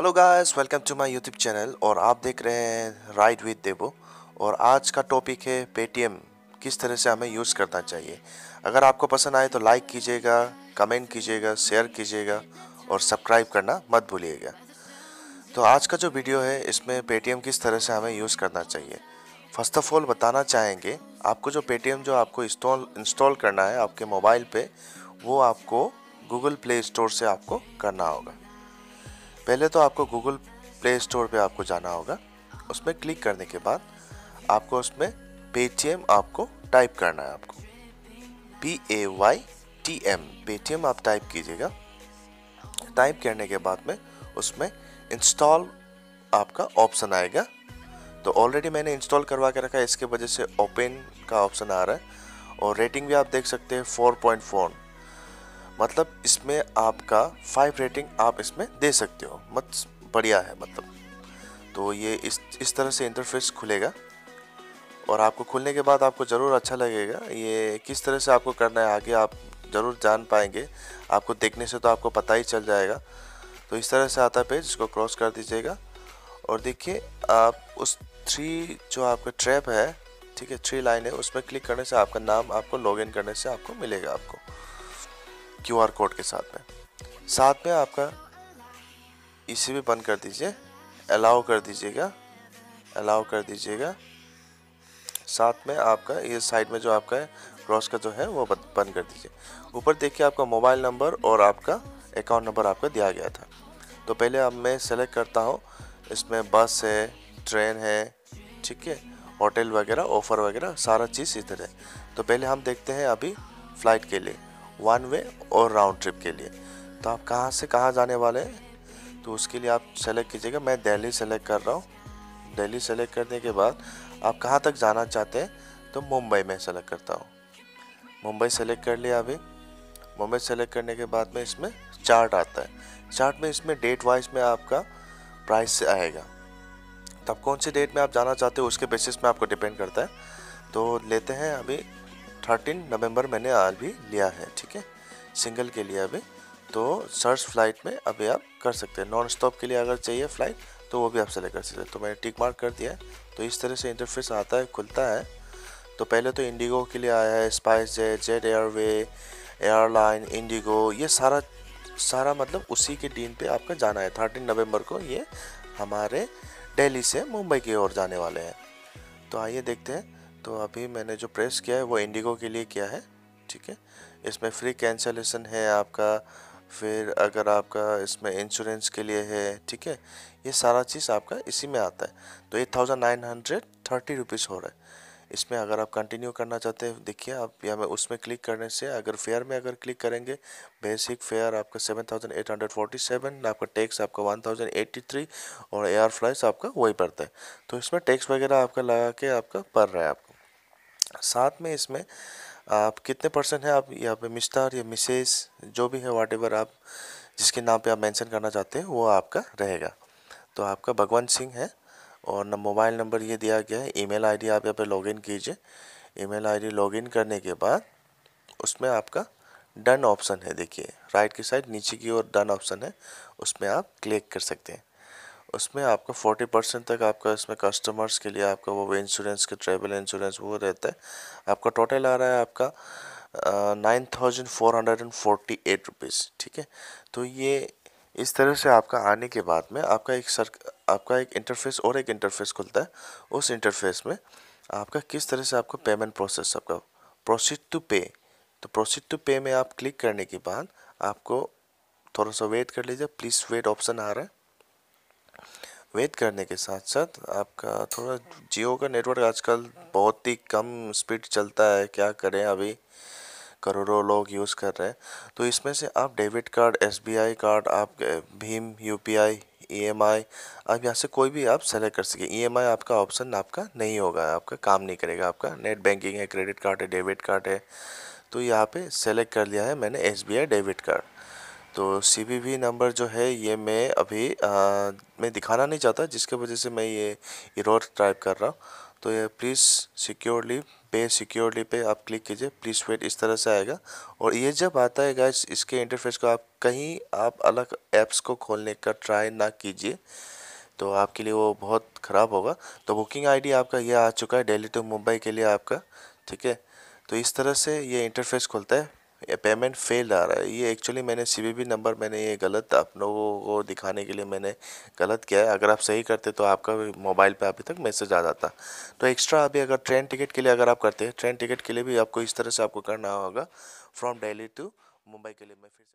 Hello guys, welcome to my YouTube channel और आप देख रहे हैं राइड विद देबो। और आज का टॉपिक है पेटीएम किस तरह से हमें यूज़ करना चाहिए। अगर आपको पसंद आए तो लाइक कीजिएगा, कमेंट कीजिएगा, शेयर कीजिएगा और सब्सक्राइब करना मत भूलिएगा। तो आज का जो वीडियो है इसमें पेटीएम किस तरह से हमें यूज़ करना चाहिए। फर्स्ट ऑफ ऑल बताना चाहेंगे आपको जो पेटीएम जो आपको इंस्टॉल करना है आपके मोबाइल पर, वो आपको गूगल प्ले स्टोर से आपको करना होगा। पहले तो आपको गूगल प्ले स्टोर पे आपको जाना होगा। उसमें क्लिक करने के बाद आपको उसमें पेटीएम आपको टाइप करना है। आपको PAYTM पेटीएम आप टाइप कीजिएगा। टाइप करने के बाद में उसमें इंस्टॉल आपका ऑप्शन आएगा। तो ऑलरेडी मैंने इंस्टॉल करवा के रखा है, इसके वजह से ओपन का ऑप्शन आ रहा है। और रेटिंग भी आप देख सकते हैं 4.4, मतलब इसमें आपका 5 रेटिंग आप इसमें दे सकते हो। मत बढ़िया है मतलब। तो ये इस तरह से इंटरफेस खुलेगा और आपको खुलने के बाद आपको ज़रूर अच्छा लगेगा। ये किस तरह से आपको करना है आगे आप ज़रूर जान पाएंगे, आपको देखने से तो आपको पता ही चल जाएगा। तो इस तरह से आता है पेज, इसको क्रॉस कर दीजिएगा और देखिए आप उस 3 जो आपका ट्रैप है, ठीक है, 3 लाइन है, उसमें क्लिक करने से आपका नाम आपको लॉगिन करने से आपको मिलेगा, आपको QR कोड के साथ में आपका इसे भी बंद कर दीजिए, अलाउ कर दीजिएगा। साथ में आपका ये साइड में जो आपका है क्रॉस का जो है वो बंद कर दीजिए। ऊपर देखिए आपका मोबाइल नंबर और आपका अकाउंट नंबर आपका दिया गया था। तो पहले अब मैं सेलेक्ट करता हूँ। इसमें बस है, ट्रेन है, ठीक है, होटल वगैरह, ऑफ़र वगैरह सारा चीज़ इधर है। तो पहले हम देखते हैं अभी फ़्लाइट के लिए 1 वे और राउंड ट्रिप के लिए। तो आप कहाँ से कहाँ जाने वाले हैं, तो उसके लिए आप सेलेक्ट कीजिएगा। मैं दिल्ली सेलेक्ट कर रहा हूँ। दिल्ली सेलेक्ट करने के बाद आप कहाँ तक जाना चाहते हैं, तो मुंबई में सेलेक्ट करता हूँ। मुंबई सेलेक्ट कर लिया। अभी मुंबई सेलेक्ट करने के बाद में इसमें चार्ट आता है। चार्ट में इसमें डेट वाइज में आपका प्राइस आएगा। तो आप कौन सी डेट में आप जाना चाहते हो उसके बेसिस में आपको डिपेंड करता है। तो लेते हैं अभी 13 नवंबर मैंने आज भी लिया है, ठीक है, सिंगल के लिए। अभी तो सर्च फ्लाइट में अभी आप कर सकते हैं। नॉन स्टॉप के लिए अगर चाहिए फ़्लाइट तो वो भी आप सेलेक्ट कर सकते हैं। तो मैंने टिक मार्क कर दिया है। तो इस तरह से इंटरफेस आता है, खुलता है। तो पहले तो इंडिगो के लिए आया है, SpiceJet, Jet airway, airline, Indigo, ये सारा मतलब उसी के दिन पर आपका जाना है। 13 नवम्बर को ये हमारे दिल्ली से मुंबई की ओर जाने वाले हैं। तो आइए देखते हैं। तो अभी मैंने जो प्रेस किया है वो इंडिगो के लिए किया है, ठीक है। इसमें फ्री कैंसलेशन है आपका, फिर अगर आपका इसमें इंश्योरेंस के लिए है, ठीक है, ये सारा चीज़ आपका इसी में आता है। तो 8,930 रुपीज़ हो रहा है इसमें। अगर आप कंटिन्यू करना चाहते हैं, देखिए आप या मैं उसमें क्लिक करने से अगर फेयर में अगर क्लिक करेंगे, बेसिक फेयर आपका 7,847, आपका टैक्स आपका 1,083 और एयर फ्लाइट्स आपका वही पड़ता है। तो इसमें टैक्स वगैरह आपका लगा के आपका पड़ रहा है आपको। साथ में इसमें आप कितने परसेंट है, आप यहाँ पे मिस्टर या मिसेस जो भी है, वाट एवर आप जिसके नाम पे आप मेंशन करना चाहते हैं वो आपका रहेगा। तो आपका भगवान सिंह है और मोबाइल नंबर ये दिया गया है। ईमेल आईडी आप यहाँ पे लॉगिन कीजिए। ईमेल आईडी लॉगिन करने के बाद उसमें आपका डन ऑप्शन है, देखिए राइट की साइड नीचे की ओर डन ऑप्शन है, उसमें आप क्लिक कर सकते हैं। उसमें आपका 40% तक आपका इसमें कस्टमर्स के लिए आपका वो इंश्योरेंस के ट्रैवल इंश्योरेंस वो रहता है। आपका टोटल आ रहा है आपका 9,448 रुपीज़, ठीक है। तो ये इस तरह से आपका आने के बाद में आपका एक इंटरफेस और एक इंटरफेस खुलता है। उस इंटरफेस में आपका किस तरह से आपका पेमेंट प्रोसेस आपका प्रोसीड टू पे। तो प्रोसीड टू पे में आप क्लिक करने के बाद आपको थोड़ा सा वेट कर लीजिए, प्लीज़ वेट ऑप्शन आ रहा है। वेट करने के साथ साथ आपका थोड़ा जियो का नेटवर्क आजकल बहुत ही कम स्पीड चलता है, क्या करें, अभी करोड़ों लोग यूज़ कर रहे हैं। तो इसमें से आप डेबिट कार्ड, SBI कार्ड, आप भीम, UPI, EMI, आप यहाँ से कोई भी आप सेलेक्ट कर सकें। EMI आपका ऑप्शन आपका नहीं होगा, आपका काम नहीं करेगा। आपका नेट बैंकिंग है, क्रेडिट कार्ड है, डेबिट कार्ड है। तो यहाँ पर सेलेक्ट कर लिया है मैंने SBI डेबिट कार्ड। तो CVV नंबर जो है ये मैं अभी मैं दिखाना नहीं चाहता, जिसके वजह से मैं ये एरर टाइप कर रहा हूँ। तो ये प्लीज़ सिक्योरली पे सिक्योरिटी पे आप क्लिक कीजिए, प्लीज़ वेट इस तरह से आएगा। और ये जब आता है गाइस, इसके इंटरफेस को आप कहीं आप अलग ऐप्स को खोलने का ट्राई ना कीजिए, तो आपके लिए वो बहुत ख़राब होगा। तो बुकिंग आईडी आपका ये आ चुका है दिल्ली टू मुंबई के लिए आपका, ठीक है। तो इस तरह से ये इंटरफेस खुलता है। ये पेमेंट फेल आ रहा है, ये एक्चुअली मैंने CVV नंबर मैंने ये गलत आप लोगों को दिखाने के लिए मैंने गलत किया है। अगर आप सही करते तो आपका मोबाइल पे अभी तक मैसेज आ जाता। तो एक्स्ट्रा अभी अगर ट्रेन टिकट के लिए अगर आप करते हैं, ट्रेन टिकट के लिए भी आपको इस तरह से आपको करना होगा, फ्रॉम दिल्ली टू मुंबई के लिए। मैं फिर